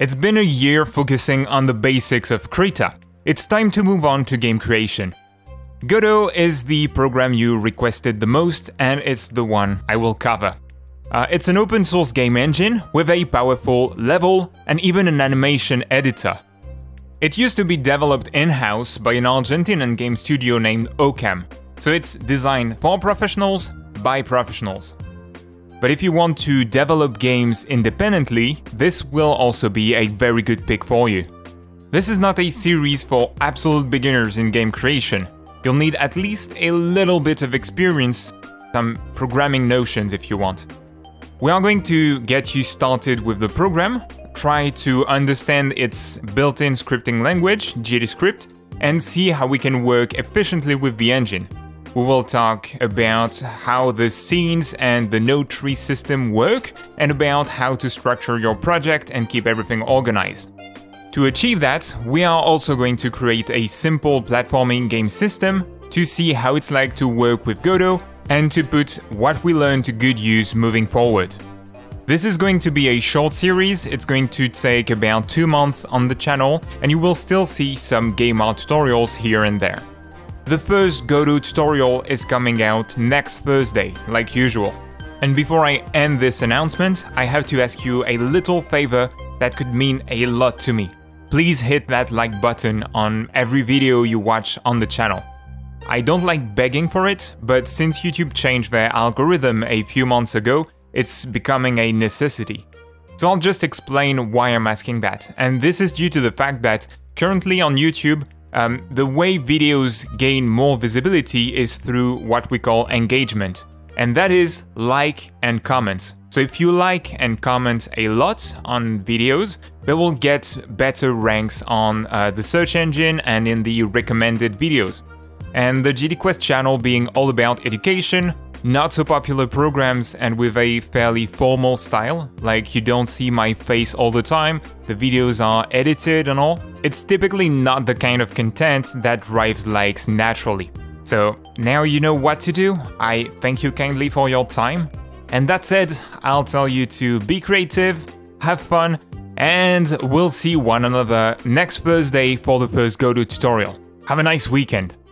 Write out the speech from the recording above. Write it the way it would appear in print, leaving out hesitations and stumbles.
It's been a year focusing on the basics of Krita. It's time to move on to game creation. Godot is the program you requested the most, and it's the one I will cover. It's an open source game engine with a powerful level and even an animation editor. It used to be developed in-house by an Argentinian game studio named Ocam, so it's designed for professionals by professionals. But if you want to develop games independently, this will also be a very good pick for you. This is not a series for absolute beginners in game creation. You'll need at least a little bit of experience, some programming notions if you want. We are going to get you started with the program, try to understand its built-in scripting language, GDScript, and see how we can work efficiently with the engine. We will talk about how the scenes and the node tree system work, and about how to structure your project and keep everything organized. To achieve that, we are also going to create a simple platforming game system to see how it's like to work with Godot, and to put what we learned to good use moving forward. This is going to be a short series, it's going to take about 2 months on the channel, and you will still see some game art tutorials here and there. The first Godot tutorial is coming out next Thursday, like usual. And before I end this announcement, I have to ask you a little favor that could mean a lot to me. Please hit that like button on every video you watch on the channel. I don't like begging for it, but since YouTube changed their algorithm a few months ago, it's becoming a necessity. So I'll just explain why I'm asking that, and this is due to the fact that currently on YouTube, the way videos gain more visibility is through what we call engagement, and that is like and comments. So if you like and comment a lot on videos, they will get better ranks on the search engine and in the recommended videos. And the GDQuest channel being all about education, not so popular programs and with a fairly formal style, like you don't see my face all the time, the videos are edited and all, it's typically not the kind of content that drives likes naturally. So now you know what to do, I thank you kindly for your time, and that said, I'll tell you to be creative, have fun, and we'll see one another next Thursday for the first Godot tutorial. Have a nice weekend!